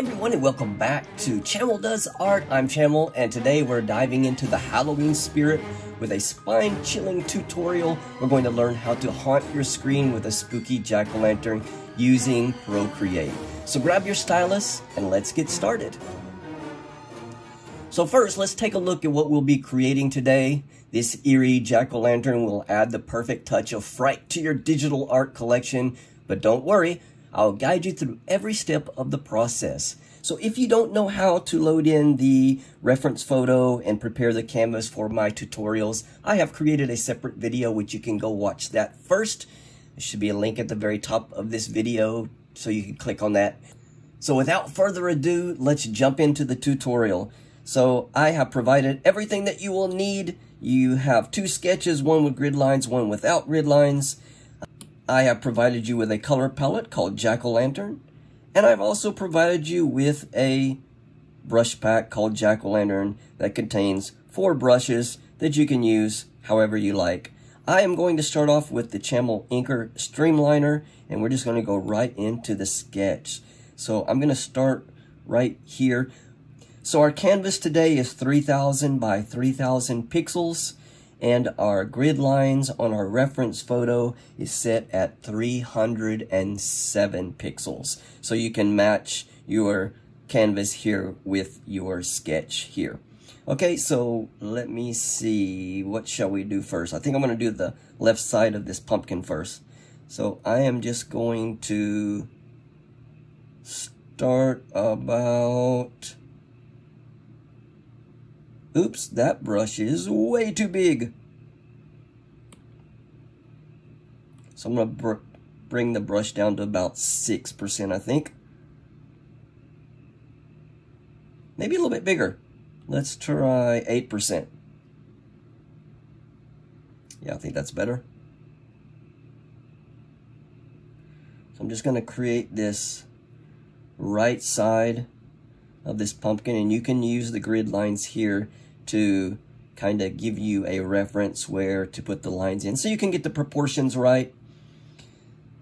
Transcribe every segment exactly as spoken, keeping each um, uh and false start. Hey everyone, and welcome back to Chamel Does Art. I'm Chamel, and today we're diving into the Halloween spirit with a spine-chilling tutorial. We're going to learn how to haunt your screen with a spooky jack-o'-lantern using Procreate. So grab your stylus and let's get started. So first, let's take a look at what we'll be creating today. This eerie jack-o'-lantern will add the perfect touch of fright to your digital art collection, but don't worry, I'll guide you through every step of the process. So if you don't know how to load in the reference photo and prepare the canvas for my tutorials, I have created a separate video which you can go watch that first. There should be a link at the very top of this video, so you can click on that. So without further ado, let's jump into the tutorial. So I have provided everything that you will need. You have two sketches, one with grid lines, one without grid lines. I have provided you with a color palette called Jack-o'-lantern, and I've also provided you with a brush pack called Jack-o'-lantern that contains four brushes that you can use however you like. I am going to start off with the Chamel Inker Streamliner, and we're just going to go right into the sketch. So I'm going to start right here. So our canvas today is three thousand by three thousand pixels. And our grid lines on our reference photo is set at three hundred seven pixels. So you can match your canvas here with your sketch here. Okay, so let me see, what shall we do first? I think I'm gonna do the left side of this pumpkin first. So I am just going to start about... Oops, that brush is way too big. So I'm going to br bring the brush down to about six percent, I think. Maybe a little bit bigger. Let's try eight percent. Yeah, I think that's better. So I'm just going to create this right side of this pumpkin, and you can use the grid lines here to kind of give you a reference where to put the lines in so you can get the proportions right.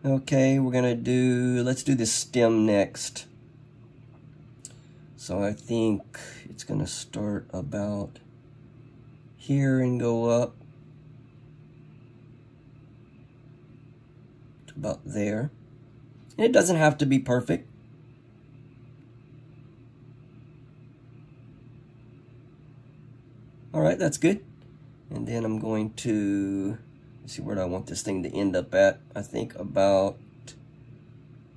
Okay, we're gonna do, let's do this stem next. So I think it's gonna start about here and go up to about there. And it doesn't have to be perfect. All right, that's good. And then I'm going to, let's see, where do I want this thing to end up at? I think about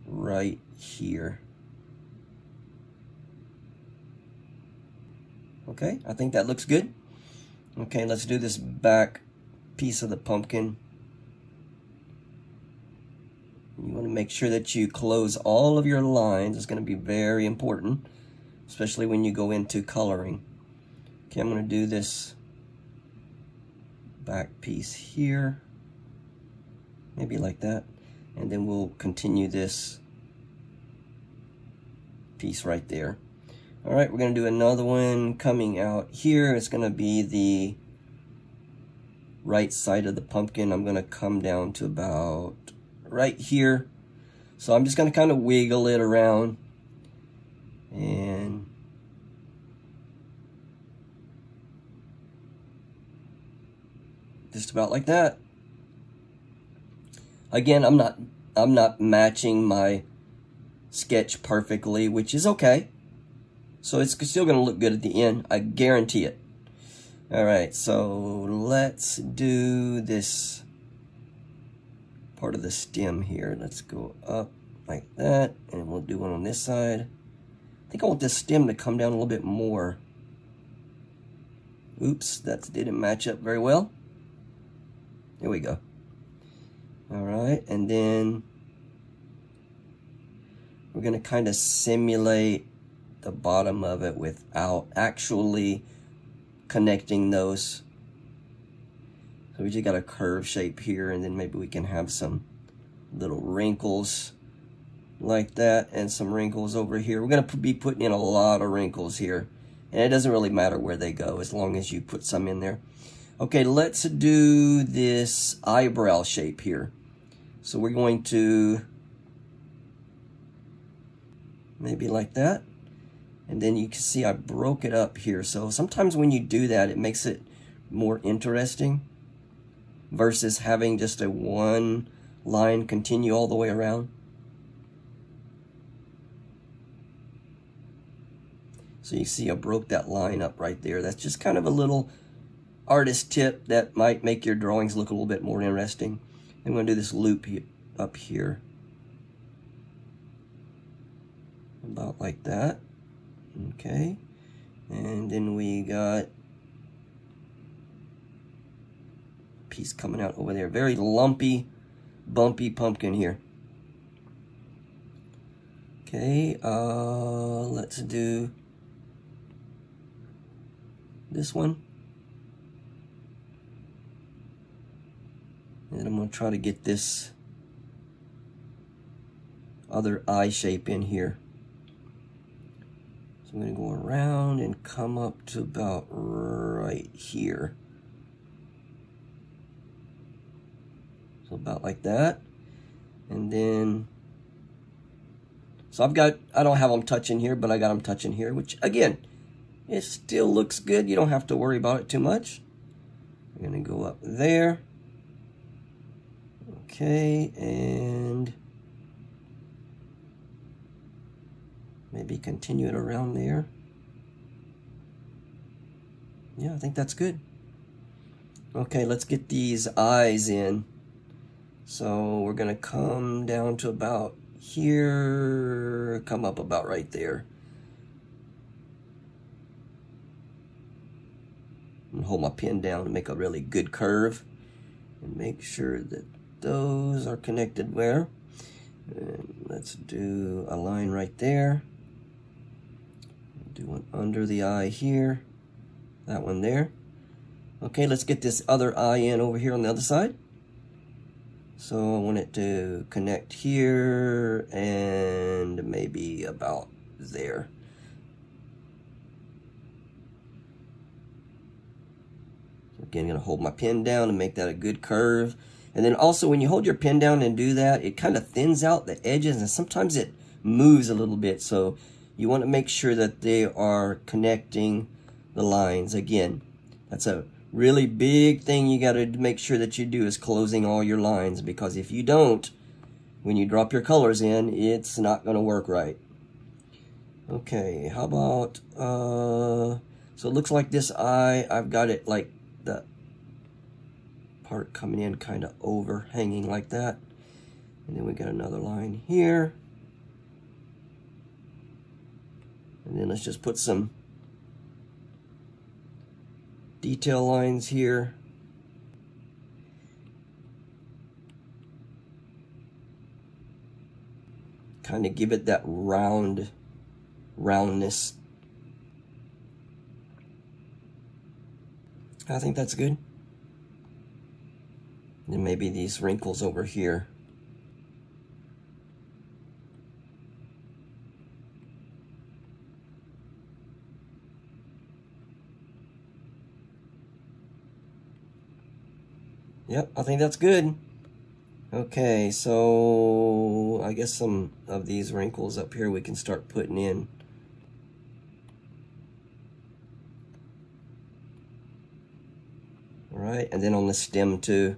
right here. Okay, I think that looks good. Okay, let's do this back piece of the pumpkin. You want to make sure that you close all of your lines. It's going to be very important, especially when you go into coloring. Okay, I'm going to do this back piece here, maybe like that, and then we'll continue this piece right there. All right, we're going to do another one coming out here. It's going to be the right side of the pumpkin. I'm going to come down to about right here. So I'm just going to kind of wiggle it around and... just about like that. Again, I'm not I'm not matching my sketch perfectly, which is okay. So it's still going to look good at the end. I guarantee it. All right, so let's do this part of the stem here. Let's go up like that, and we'll do one on this side. I think I want this stem to come down a little bit more. Oops, that didn't match up very well. There we go. All right, and then we're going to kind of simulate the bottom of it without actually connecting those. So we just got a curve shape here, and then maybe we can have some little wrinkles like that and some wrinkles over here. We're going to be putting in a lot of wrinkles here, and it doesn't really matter where they go as long as you put some in there. Okay, let's do this eyebrow shape here. So we're going to, maybe like that. And then you can see I broke it up here. So sometimes when you do that, it makes it more interesting versus having just a one line continue all the way around. So you see I broke that line up right there. That's just kind of a little artist tip that might make your drawings look a little bit more interesting. I'm going to do this loop up here. About like that. Okay. And then we got a piece coming out over there. Very lumpy, bumpy pumpkin here. Okay. Uh, let's do this one. And I'm going to try to get this other eye shape in here. So I'm going to go around and come up to about right here. So about like that. And then, so I've got, I don't have them touching here, but I got them touching here, which again, it still looks good. You don't have to worry about it too much. I'm going to go up there. Okay, and maybe continue it around there. Yeah, I think that's good. Okay, let's get these eyes in. So we're gonna come down to about here, come up about right there. I'm gonna hold my pen down and make a really good curve and make sure that those are connected where. And let's do a line right there. Do one under the eye here. That one there. Okay, let's get this other eye in over here on the other side. So I want it to connect here and maybe about there. Again, I'm going to hold my pen down and make that a good curve. And then also when you hold your pen down and do that, it kind of thins out the edges and sometimes it moves a little bit. So you want to make sure that they are connecting the lines. Again, that's a really big thing you got to make sure that you do is closing all your lines, because if you don't, when you drop your colors in, it's not going to work right. Okay, how about, uh, so it looks like this eye, I've got it like the part coming in kind of overhanging like that, and then we got another line here, and then let's just put some detail lines here. Kind of give it that round roundness. I think that's good. Then maybe these wrinkles over here. Yep, I think that's good. Okay, so I guess some of these wrinkles up here we can start putting in. All right, and then on the stem too.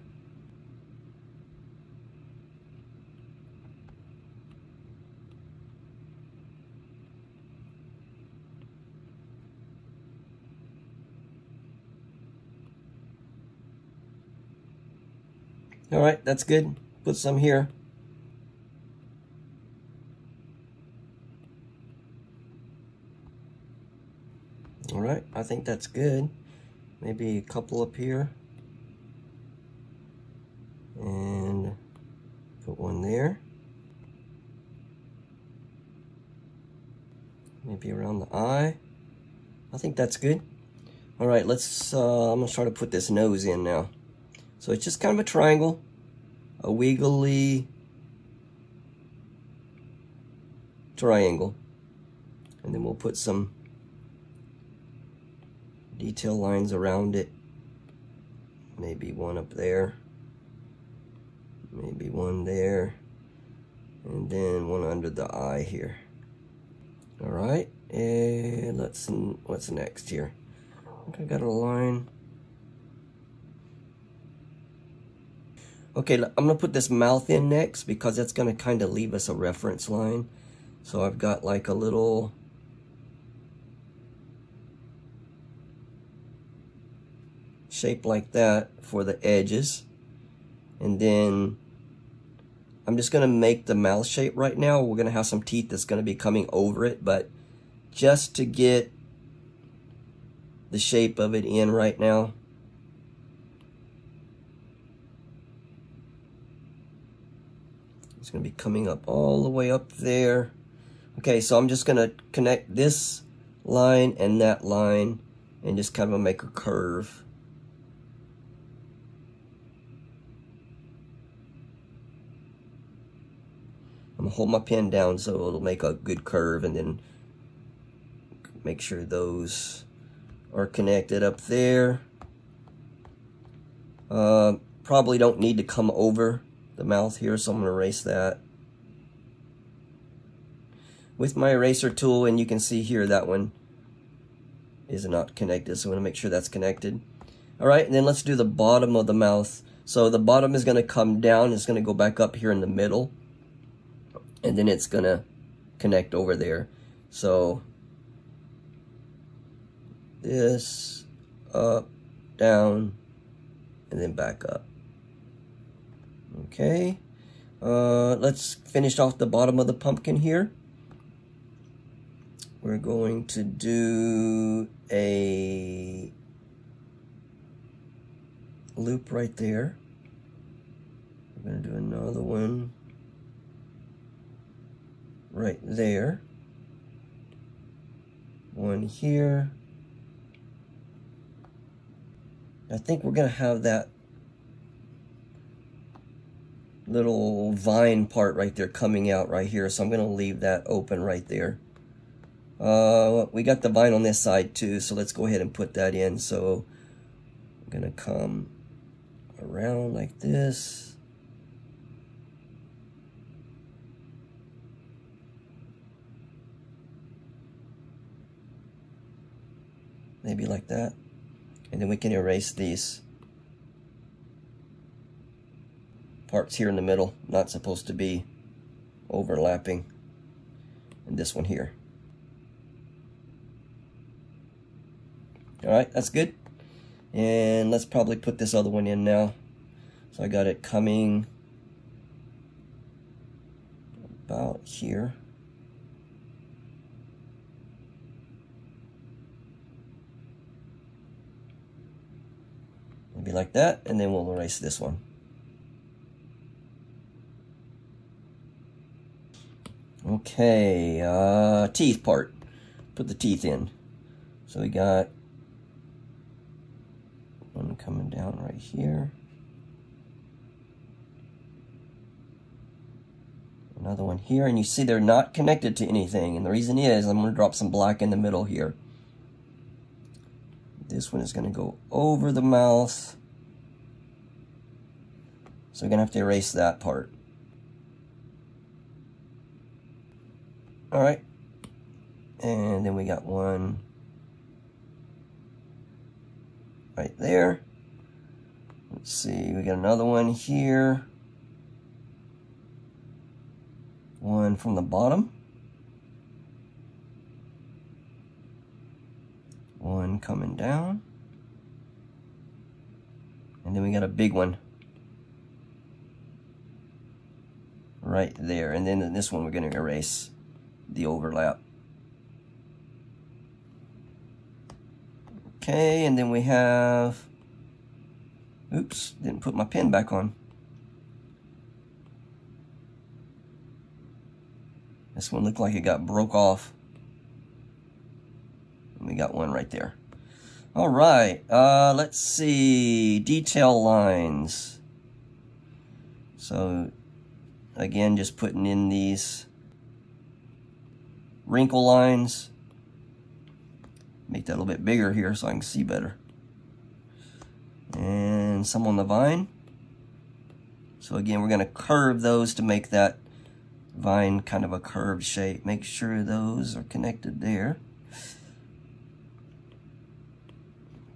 All right, that's good. Put some here. All right, I think that's good. Maybe a couple up here. And put one there. Maybe around the eye. I think that's good. All right, let's, uh, I'm gonna try to put this nose in now. So it's just kind of a triangle, a wiggly triangle. And then we'll put some detail lines around it. Maybe one up there, maybe one there, and then one under the eye here. All right, And let's, what's next here? I think I got a line. Okay, I'm gonna put this mouth in next because that's gonna kind of leave us a reference line. So I've got like a little, shape like that for the edges, and then I'm just gonna make the mouth shape right now. We're gonna have some teeth that's gonna be coming over it, but just to get the shape of it in right now. It's gonna be coming up all the way up there. Okay, so I'm just gonna connect this line and that line and just kind of make a curve. I'm gonna hold my pen down so it'll make a good curve, and then make sure those are connected up there. Uh, probably don't need to come over the mouth here, so I'm gonna erase that with my eraser tool, and you can see here that one is not connected, so I'm gonna make sure that's connected. All right, and then let's do the bottom of the mouth. So the bottom is gonna come down, it's gonna go back up here in the middle, and then it's gonna connect over there. So this, up, down, and then back up. Okay, uh, let's finish off the bottom of the pumpkin here. We're going to do a loop right there. We're gonna do another one right there, one here. I think we're gonna have that little vine part right there coming out right here, so I'm gonna leave that open right there. Uh, we got the vine on this side too, so let's go ahead and put that in. So I'm gonna come around like this. Maybe like that, and then we can erase these parts here in the middle, not supposed to be overlapping, and this one here. All right, that's good, and let's probably put this other one in now. So I got it coming about here. Be like that, and then we'll erase this one. Okay, uh, teeth part. Put the teeth in. So we got one coming down right here. Another one here, and you see they're not connected to anything, and the reason is I'm going to drop some black in the middle here. This one is going to go over the mouth. So we're going to have to erase that part. All right. And then we got one right there. Let's see. We got another one here. One from the bottom. One coming down, and then we got a big one right there, and then in this one we're going to erase the overlap. Okay, and then we have, oops, didn't put my pen back on. This one looked like it got broke off. We got one right there. All right, uh, let's see, detail lines. So again, just putting in these wrinkle lines. Make that a little bit bigger here so I can see better. And some on the vine. So again, we're gonna curve those to make that vine kind of a curved shape. Make sure those are connected there.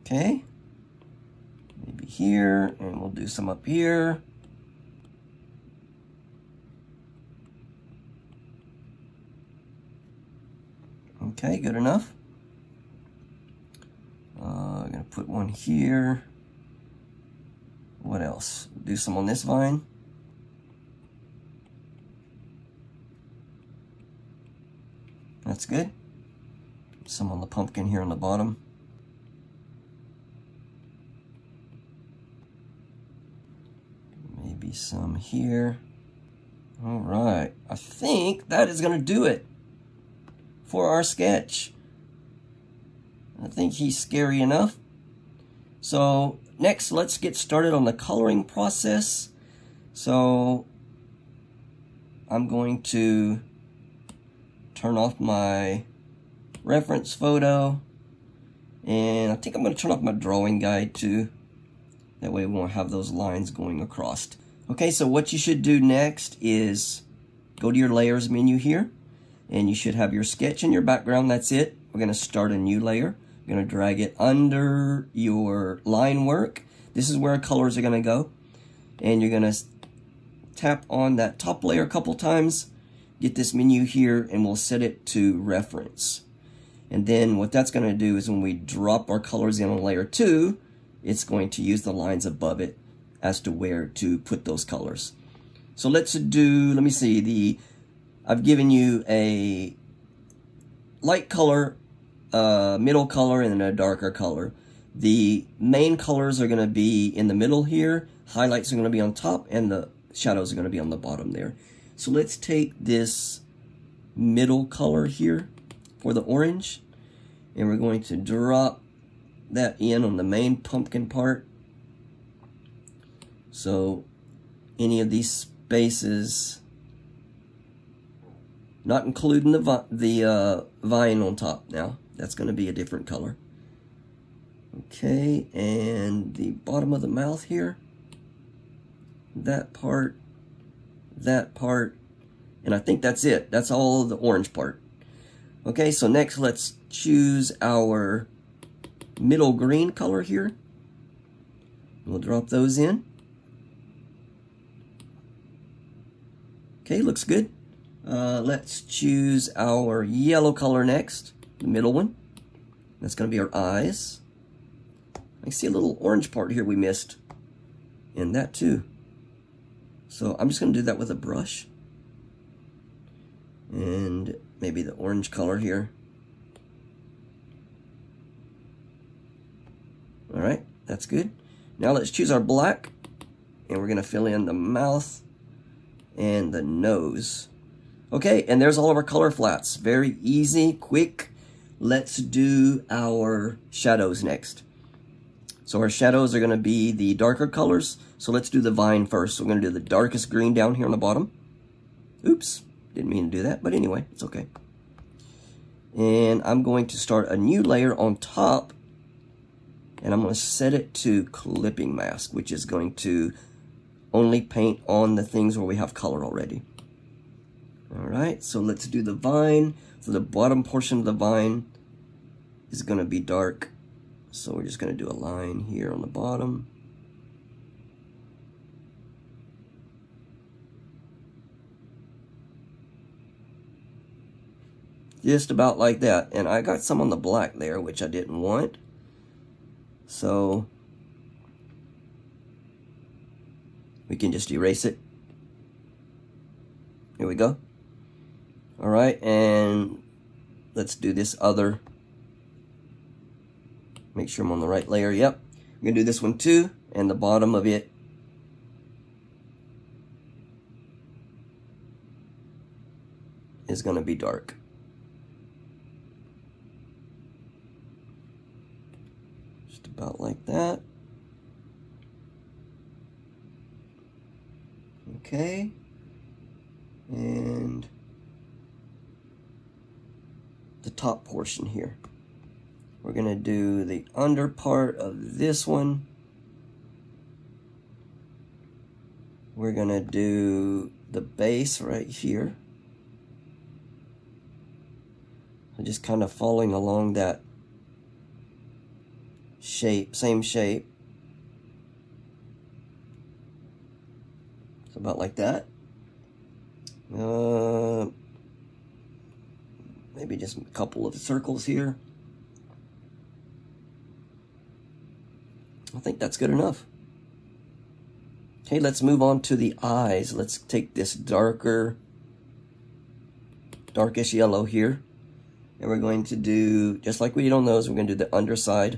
Okay, maybe here, and we'll do some up here. Okay, good enough. Uh, I'm gonna put one here. What else? Do some on this vine. That's good. Some on the pumpkin here on the bottom. Maybe some here. All right, I think that is gonna do it for our sketch. I think he's scary enough. So next, let's get started on the coloring process. So I'm going to turn off my reference photo, and I think I'm going to turn off my drawing guide too. That way we won't have those lines going across. Okay, so what you should do next is go to your layers menu here, and you should have your sketch and your background. That's it. We're going to start a new layer. You're going to drag it under your line work. This is where colors are going to go. And you're going to tap on that top layer a couple times. Get this menu here, and we'll set it to reference. And then what that's going to do is when we drop our colors in on layer two, it's going to use the lines above it as to where to put those colors. So let's do, let me see, the I've given you a light color, Uh, middle color, and a darker color. The main colors are going to be in the middle here. Highlights are going to be on top, and the shadows are going to be on the bottom there. So let's take this middle color here for the orange, and we're going to drop that in on the main pumpkin part. So any of these spaces, not including the vi the uh, vine on top now. That's going to be a different color. Okay, and the bottom of the mouth here. That part, that part, and I think that's it. That's all the orange part. Okay, so next let's choose our middle green color here. We'll drop those in. Okay, looks good. Uh, let's choose our yellow color next. The middle one. That's going to be our eyes. I see a little orange part here we missed. And that too. So I'm just going to do that with a brush. And maybe the orange color here. Alright, that's good. Now let's choose our black. And we're going to fill in the mouth and the nose. Okay, and there's all of our color flats. Very easy, quick. Let's do our shadows next. So our shadows are going to be the darker colors. So let's do the vine first. So we're going to do the darkest green down here on the bottom. Oops, didn't mean to do that, but anyway, it's okay. And I'm going to start a new layer on top, and I'm going to set it to clipping mask, which is going to only paint on the things where we have color already. Alright, so let's do the vine. So the bottom portion of the vine is going to be dark. So we're just going to do a line here on the bottom. Just about like that. And I got some on the black there, which I didn't want. So we can just erase it. Here we go. Alright, and let's do this other. Make sure I'm on the right layer. Yep. I'm going to do this one too, and the bottom of it. Is going to be dark. Just about like that. Okay. And the top portion here. We're going to do the under part of this one. We're going to do the base right here. I'm just kind of following along that shape, same shape. It's about like that. Uh, maybe just a couple of circles here. I think that's good enough. Okay, let's move on to the eyes. Let's take this darker, darkish yellow here. And we're going to do, just like we did on those, we're going to do the underside.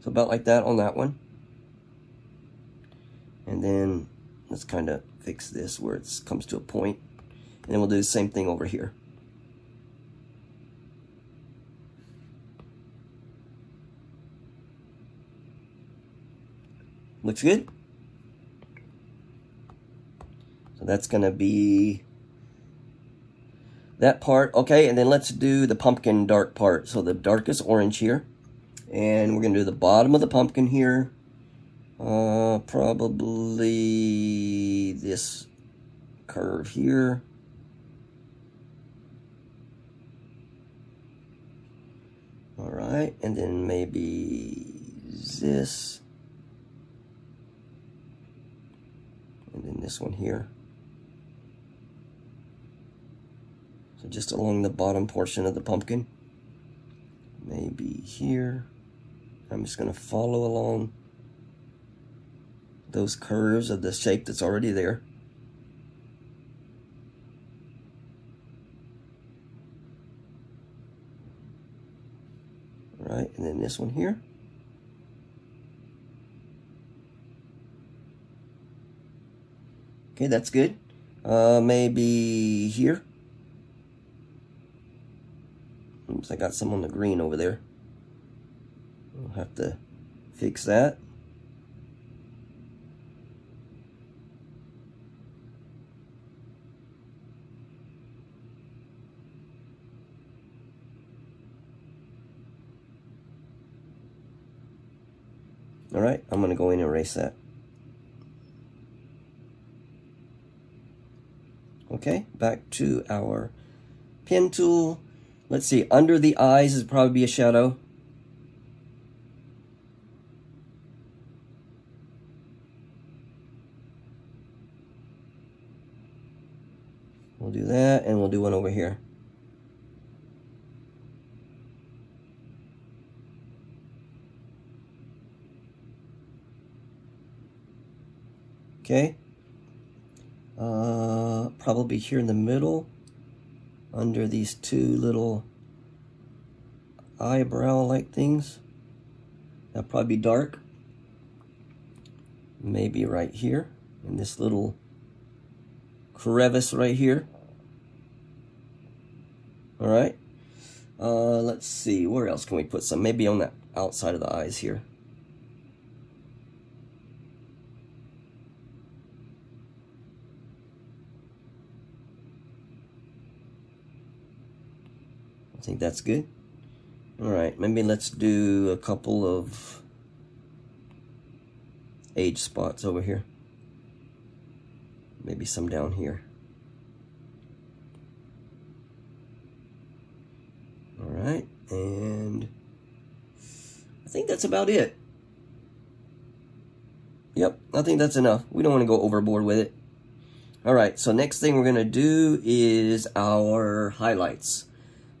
So about like that on that one. And then let's kind of fix this where it comes to a point. And then we'll do the same thing over here. Looks good. So that's going to be that part. Okay, and then let's do the pumpkin dark part. So the darkest orange here. And we're going to do the bottom of the pumpkin here. Uh, probably this curve here. All right, and then maybe this. And then this one here. So just along the bottom portion of the pumpkin. Maybe here. I'm just going to follow along those curves of the shape that's already there. All right, and then this one here. Okay, that's good. Uh, maybe here. Oops, I got some on the green over there. I'll have to fix that. All right, I'm going to go in and erase that. Okay, back to our pen tool. Let's see, under the eyes is probably be a shadow. We'll do that, and we'll do one over here. Okay, uh, probably here in the middle, under these two little eyebrow-like things. That'll probably be dark. Maybe right here, in this little crevice right here. All right, uh, let's see, where else can we put some? Maybe on the outside of the eyes here. I think that's good. All right, maybe let's do a couple of age spots over here. Maybe some down here. All right, and I think that's about it. Yep, I think that's enough. We don't want to go overboard with it. All right, so next thing we're gonna do is our highlights.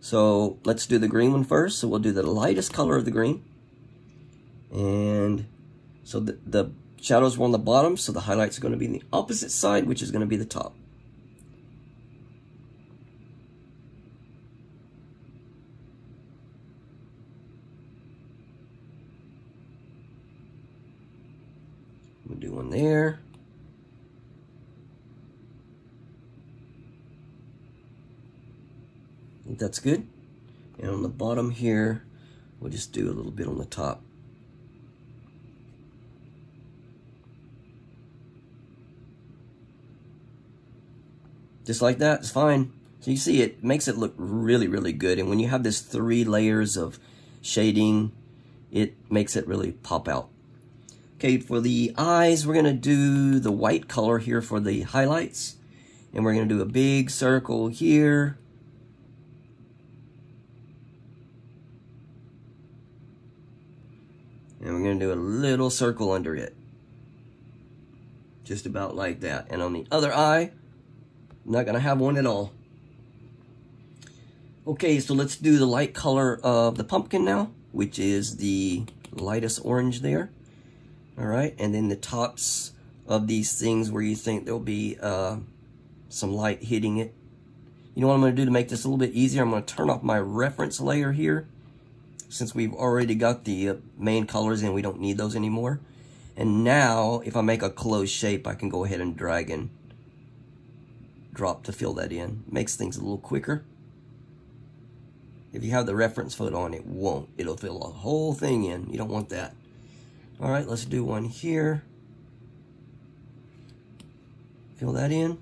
So let's do the green one first. So we'll do the lightest color of the green. And so the, the shadows were on the bottom, so the highlights are going to be on the opposite side, which is going to be the top. We'll do one there. That's good. And on the bottom here, we'll just do a little bit on the top. Just like that, it's fine. So you see it makes it look really, really good. And when you have this three layers of shading it makes it really pop out. Okay, for the eyes, we're going to do the white color here for the highlights. And we're going to do a big circle here. And we're going to do a little circle under it. Just about like that. And on the other eye, I'm not going to have one at all. Okay, so let's do the light color of the pumpkin now, which is the lightest orange there. All right, and then the tops of these things where you think there'll be uh, some light hitting it. You know what I'm going to do to make this a little bit easier? I'm going to turn off my reference layer here, since we've already got the uh, main colors in, we don't need those anymore. And now, if I make a closed shape, I can go ahead and drag and drop to fill that in. Makes things a little quicker. If you have the reference foot on, it won't. It'll fill the whole thing in. You don't want that. All right, let's do one here. Fill that in.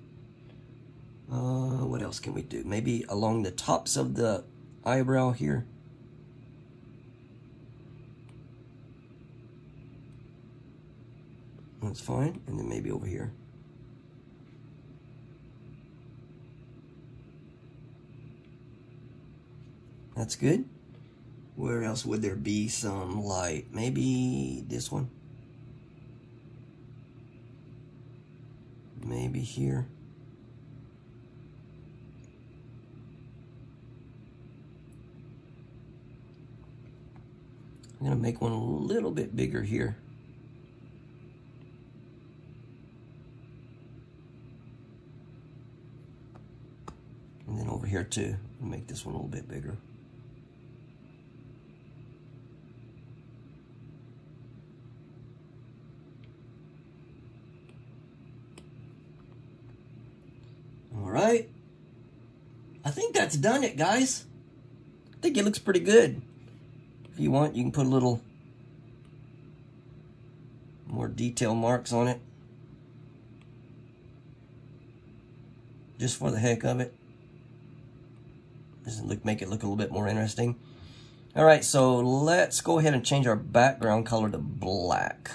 Uh, what else can we do? Maybe along the tops of the eyebrow here. That's fine. And then maybe over here. That's good. Where else would there be some light? Maybe this one. Maybe here. I'm going to make one a little bit bigger here. And then over here too. Make this one a little bit bigger. Alright, I think that's done it, guys. I think it looks pretty good. If you want, you can put a little more detail marks on it. Just for the heck of it. Just look, make it look a little bit more interesting. Alright, so let's go ahead and change our background color to black.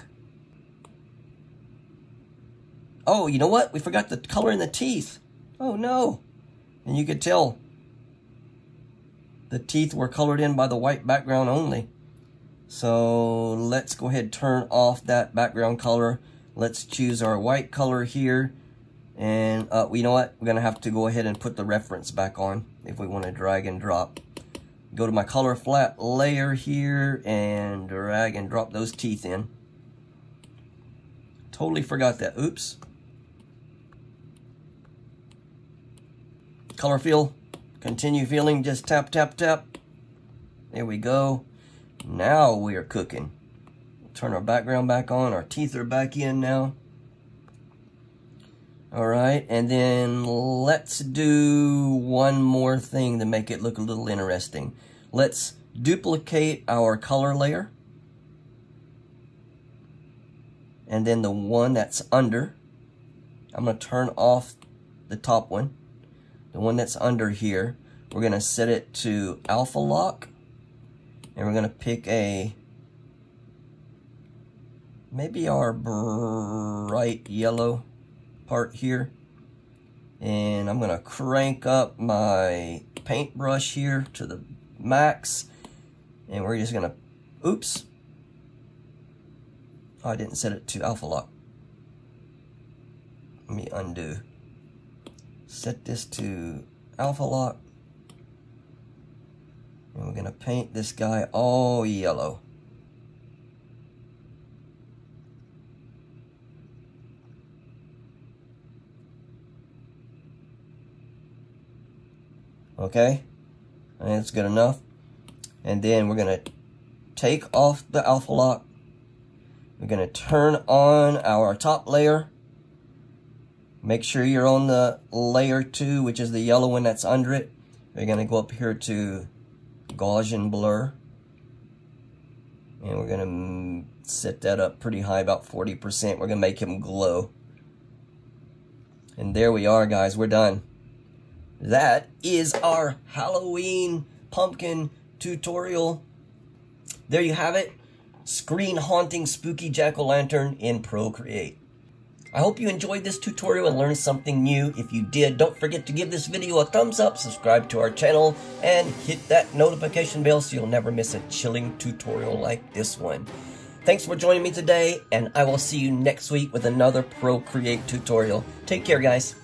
Oh, you know what? We forgot the color in the teeth. Oh no! And you could tell the teeth were colored in by the white background only. So let's go ahead and turn off that background color. Let's choose our white color here. And uh, you know what? We're going to have to go ahead and put the reference back on if we want to drag and drop. Go to my color flat layer here and drag and drop those teeth in. Totally forgot that. Oops. Color fill, continue filling, just tap, tap, tap. There we go. Now we are cooking. Turn our background back on. Our teeth are back in now. All right, and then let's do one more thing to make it look a little interesting. Let's duplicate our color layer. And then the one that's under. I'm going to turn off the top one. The one that's under here, we're going to set it to alpha lock, and we're going to pick a, maybe our bright yellow part here, and I'm going to crank up my paintbrush here to the max, and we're just going to, oops, oh, I didn't set it to alpha lock, let me undo. Set this to alpha lock, and we're going to paint this guy all yellow. Okay, and that's good enough. And then we're going to take off the alpha lock. We're going to turn on our top layer. Make sure you're on the layer two, which is the yellow one that's under it. We're going to go up here to Gaussian Blur. And we're going to set that up pretty high, about forty percent. We're going to make him glow. And there we are, guys. We're done. That is our Halloween pumpkin tutorial. There you have it. screen haunting spooky jack-o'-lantern in Procreate. I hope you enjoyed this tutorial and learned something new. If you did, don't forget to give this video a thumbs up, subscribe to our channel, and hit that notification bell so you'll never miss a chilling tutorial like this one. Thanks for joining me today, and I will see you next week with another Procreate tutorial. Take care, guys.